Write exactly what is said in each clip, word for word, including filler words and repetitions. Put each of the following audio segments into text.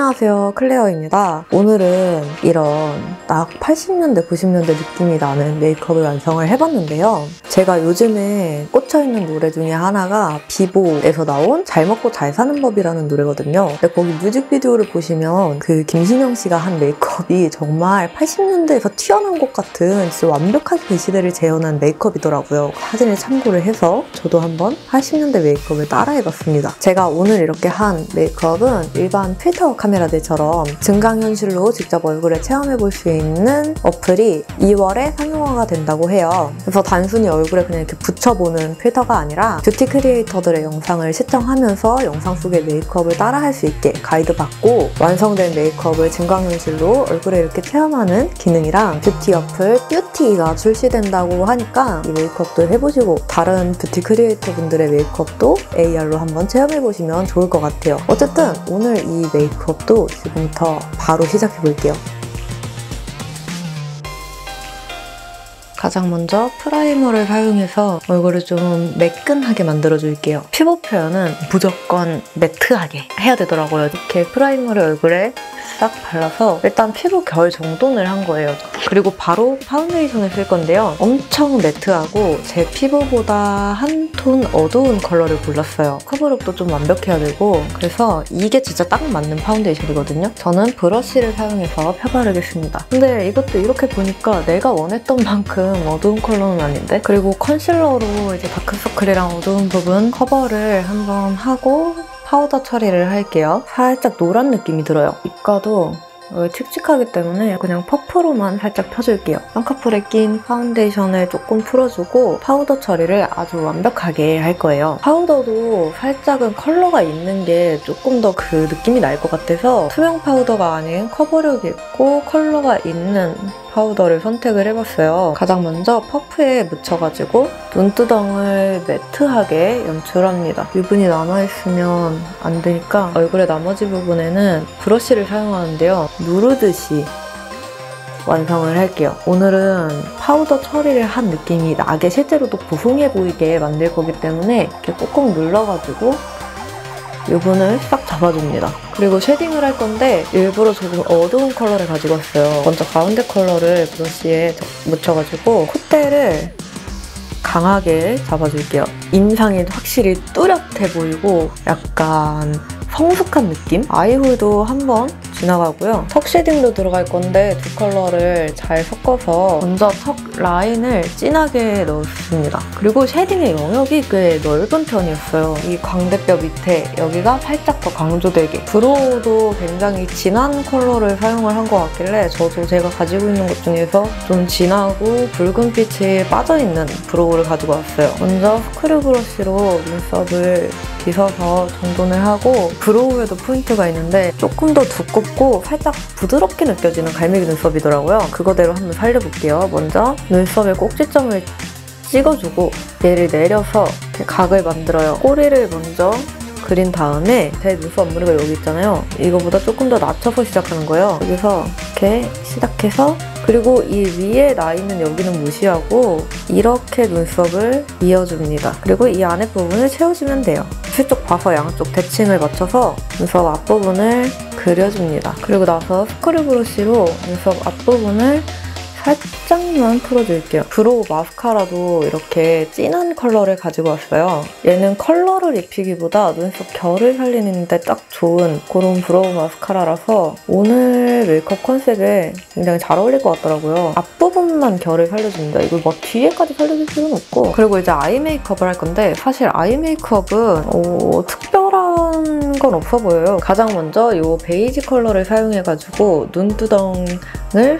안녕하세요, 클레어입니다. 오늘은 이런 딱 팔십 년대 구십 년대 느낌이 나는 메이크업을 완성을 해봤는데요. 제가 요즘에 꽂혀있는 노래 중에 하나가 비보에서 나온 잘 먹고 잘 사는 법이라는 노래거든요. 근데 거기 뮤직비디오를 보시면 그 김신영 씨가 한 메이크업이 정말 팔십 년대에서 튀어나온 것 같은 진짜 완벽하게 그 시대를 재현한 메이크업이더라고요. 사진을 참고를 해서 저도 한번 팔십 년대 메이크업을 따라해봤습니다. 제가 오늘 이렇게 한 메이크업은 일반 필터 카메라들처럼 증강현실로 직접 얼굴에 체험해볼 수 있는 어플이 이월에 상용화가 된다고 해요. 그래서 단순히 얼굴에 그냥 이렇게 붙여보는 필터가 아니라 뷰티 크리에이터들의 영상을 시청하면서 영상 속의 메이크업을 따라할 수 있게 가이드 받고 완성된 메이크업을 증강현실로 얼굴에 이렇게 체험하는 기능이랑 뷰티 어플 뷰티가 출시된다고 하니까 이 메이크업도 해보시고 다른 뷰티 크리에이터 분들의 메이크업도 에이알로 한번 체험해보시면 좋을 것 같아요. 어쨌든 오늘 이 메이크업도 지금부터 바로 시작해볼게요. 가장 먼저 프라이머를 사용해서 얼굴을 좀 매끈하게 만들어줄게요. 피부 표현은 무조건 매트하게 해야 되더라고요. 이렇게 프라이머를 얼굴에 싹 발라서 일단 피부 결 정돈을 한 거예요. 그리고 바로 파운데이션을 쓸 건데요. 엄청 매트하고 제 피부보다 한 톤 어두운 컬러를 골랐어요. 커버력도 좀 완벽해야 되고 그래서 이게 진짜 딱 맞는 파운데이션이거든요. 저는 브러쉬를 사용해서 펴바르겠습니다. 근데 이것도 이렇게 보니까 내가 원했던 만큼 어두운 컬러는 아닌데? 그리고 컨실러로 이제 다크서클이랑 어두운 부분 커버를 한번 하고 파우더 처리를 할게요. 살짝 노란 느낌이 들어요. 입가도 칙칙하기 때문에 그냥 퍼프로만 살짝 펴줄게요. 쌍꺼풀에 낀 파운데이션을 조금 풀어주고 파우더 처리를 아주 완벽하게 할 거예요. 파우더도 살짝은 컬러가 있는 게 조금 더 그 느낌이 날 것 같아서 투명 파우더가 아닌 커버력 있고 컬러가 있는 파우더를 선택을 해봤어요. 가장 먼저 퍼프에 묻혀가지고 눈두덩을 매트하게 연출합니다. 유분이 남아있으면 안 되니까 얼굴의 나머지 부분에는 브러쉬를 사용하는데요. 누르듯이 완성을 할게요. 오늘은 파우더 처리를 한 느낌이 나게 실제로도 보송해 보이게 만들 거기 때문에 이렇게 꾹꾹 눌러가지고 유분을 싹 잡아줍니다. 그리고 쉐딩을 할 건데 일부러 조금 어두운 컬러를 가지고 왔어요. 먼저 가운데 컬러를 브러쉬에 묻혀가지고 콧대를 강하게 잡아줄게요. 인상이 확실히 뚜렷해 보이고 약간 성숙한 느낌? 아이홀도 한번 지나가고요. 턱 쉐딩도 들어갈 건데 두 컬러를 잘 섞어서 먼저 턱 라인을 진하게 넣어줍니다. 그리고 쉐딩의 영역이 꽤 넓은 편이었어요. 이 광대뼈 밑에 여기가 살짝 더 강조되게. 브로우도 굉장히 진한 컬러를 사용을 한 것 같길래 저도 제가 가지고 있는 것 중에서 좀 진하고 붉은 빛이 빠져있는 브로우를 가지고 왔어요. 먼저 스크류 브러쉬로 눈썹을 빗어서 정돈을 하고 브로우에도 포인트가 있는데 조금 더 두껍고 살짝 부드럽게 느껴지는 갈매기 눈썹이더라고요. 그거대로 한번 살려볼게요. 먼저 눈썹에 꼭지점을 찍어주고 얘를 내려서 이렇게 각을 만들어요. 꼬리를 먼저 그린 다음에 제 눈썹 앞머리가 여기 있잖아요. 이거보다 조금 더 낮춰서 시작하는 거예요. 여기서 이렇게 시작해서 그리고 이 위에 라인은 여기는 무시하고 이렇게 눈썹을 이어줍니다. 그리고 이 안에 부분을 채워주면 돼요. 슬쩍 봐서 양쪽 대칭을 맞춰서 눈썹 앞부분을 그려줍니다. 그리고 나서 스크류 브러쉬로 눈썹 앞부분을 살짝만 풀어줄게요. 브로우 마스카라도 이렇게 진한 컬러를 가지고 왔어요. 얘는 컬러를 입히기보다 눈썹 결을 살리는데 딱 좋은 그런 브로우 마스카라라서 오늘 메이크업 컨셉에 굉장히 잘 어울릴 것 같더라고요. 앞부분만 결을 살려줍니다. 이걸 뭐 뒤에까지 살려줄 필요는 없고. 그리고 이제 아이 메이크업을 할 건데 사실 아이 메이크업은 어, 특별한 건 없어 보여요. 가장 먼저 이 베이지 컬러를 사용해가지고 눈두덩을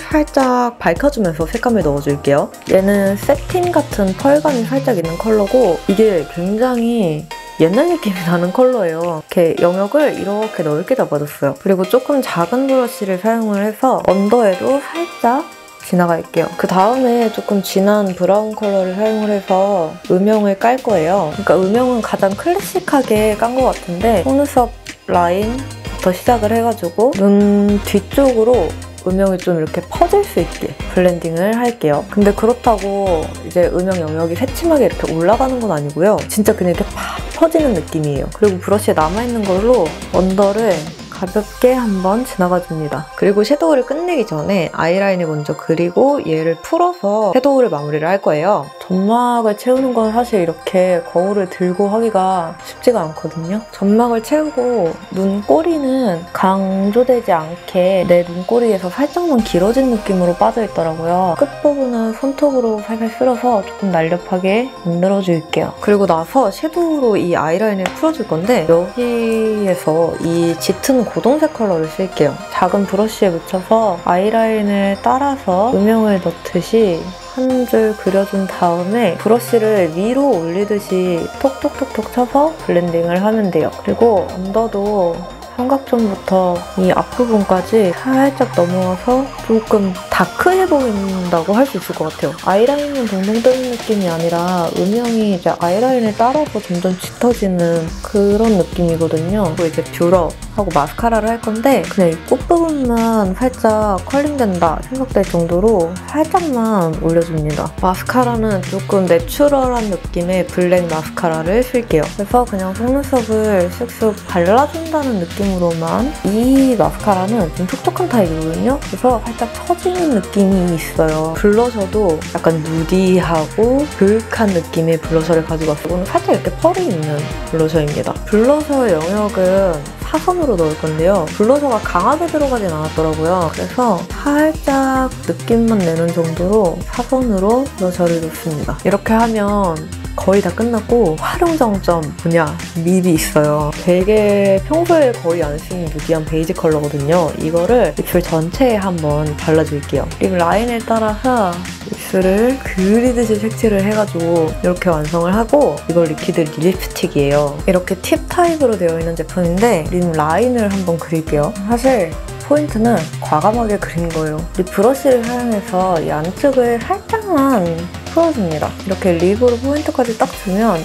살짝 밝혀주면 면서 색감을 넣어줄게요. 얘는 세틴 같은 펄감이 살짝 있는 컬러고 이게 굉장히 옛날 느낌이 나는 컬러예요. 이렇게 영역을 이렇게 넓게 잡아줬어요. 그리고 조금 작은 브러쉬를 사용을 해서 언더에도 살짝 지나갈게요. 그 다음에 조금 진한 브라운 컬러를 사용을 해서 음영을 깔 거예요. 그러니까 음영은 가장 클래식하게 깐 것 같은데 속눈썹 라인부터 시작을 해가지고 눈 뒤쪽으로 음영이 좀 이렇게 퍼질 수 있게 블렌딩을 할게요. 근데 그렇다고 이제 음영 영역이 새침하게 이렇게 올라가는 건 아니고요. 진짜 그냥 이렇게 팍 퍼지는 느낌이에요. 그리고 브러쉬에 남아있는 걸로 언더를 가볍게 한번 지나가 줍니다. 그리고 섀도우를 끝내기 전에 아이라인을 먼저 그리고 얘를 풀어서 섀도우를 마무리를 할 거예요. 점막을 채우는 건 사실 이렇게 거울을 들고 하기가 쉽지가 않거든요. 점막을 채우고 눈꼬리는 강조되지 않게 내 눈꼬리에서 살짝만 길어진 느낌으로 빠져있더라고요. 끝부분은 손톱으로 살살 쓸어서 조금 날렵하게 만들어줄게요. 그리고 나서 섀도우로 이 아이라인을 풀어줄 건데 여기에서 이 짙은 고동색 컬러를 쓸게요. 작은 브러쉬에 묻혀서 아이라인을 따라서 음영을 넣듯이 한 줄 그려준 다음에 브러쉬를 위로 올리듯이 톡톡톡톡 쳐서 블렌딩을 하면 돼요. 그리고 언더도 삼각존부터 이 앞부분까지 살짝 넘어와서 조금 다크해 보인다고 할 수 있을 것 같아요. 아이라인은 동동 뜨는 느낌이 아니라 음영이 이제 아이라인을 따라서 점점 짙어지는 그런 느낌이거든요. 그리고 이제 뷰러 하고 마스카라를 할 건데 그냥 이 끝부분만 살짝 컬링된다 생각될 정도로 살짝만 올려줍니다. 마스카라는 조금 내추럴한 느낌의 블랙 마스카라를 쓸게요. 그래서 그냥 속눈썹을 쓱쓱 발라준다는 느낌 으로만 이 마스카라는 좀 촉촉한 타입이거든요. 그래서 살짝 처지는 느낌이 있어요. 블러셔도 약간 누디하고 교육한 느낌의 블러셔를 가지고 왔어요. 이거는 살짝 이렇게 펄이 있는 블러셔입니다. 블러셔의 영역은 사선으로 넣을 건데요. 블러셔가 강하게 들어가진 않았더라고요. 그래서 살짝 느낌만 내는 정도로 사선으로 블러셔를 넣습니다. 이렇게 하면 거의 다 끝났고 활용정점 분야 립이 있어요. 되게 평소에 거의 안 쓰는 누디한 베이지 컬러거든요. 이거를 입술 전체에 한번 발라줄게요. 립 라인에 따라서 입술을 그리듯이 색칠을 해가지고 이렇게 완성을 하고 이걸 리퀴드 립스틱이에요. 이렇게 팁 타입으로 되어 있는 제품인데 립 라인을 한번 그릴게요. 사실 포인트는 과감하게 그린 거예요. 립 브러쉬를 사용해서 이 안쪽을 살짝만 풀어줍니다. 이렇게 립으로 포인트까지 딱 주면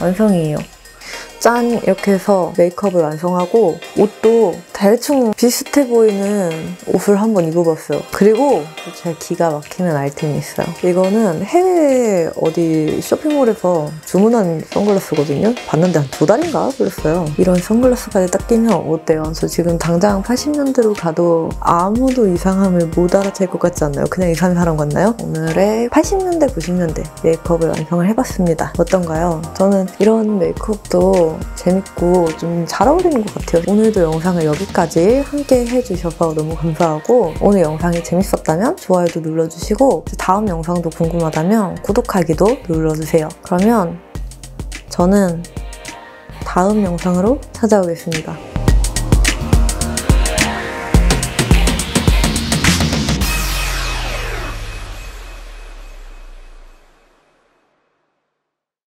완성이에요. 짠! 이렇게 해서 메이크업을 완성하고 옷도 대충 비슷해 보이는 옷을 한번 입어봤어요. 그리고 제가 기가 막히는 아이템이 있어요. 이거는 해외 어디 쇼핑몰에서 주문한 선글라스거든요. 봤는데 한 두 달인가 그랬어요. 이런 선글라스까지 딱 끼면 어때요? 저 지금 당장 팔십 년대로 가도 아무도 이상함을 못 알아챌 것 같지 않나요? 그냥 이상한 사람 같나요? 오늘의 팔십 년대, 구십 년대 메이크업을 완성을 해봤습니다. 어떤가요? 저는 이런 메이크업도 재밌고 좀 잘 어울리는 것 같아요. 오늘도 영상을 여기까지 함께 해주셔서 너무 감사하고 오늘 영상이 재밌었다면 좋아요도 눌러주시고 다음 영상도 궁금하다면 구독하기도 눌러주세요. 그러면 저는 다음 영상으로 찾아오겠습니다.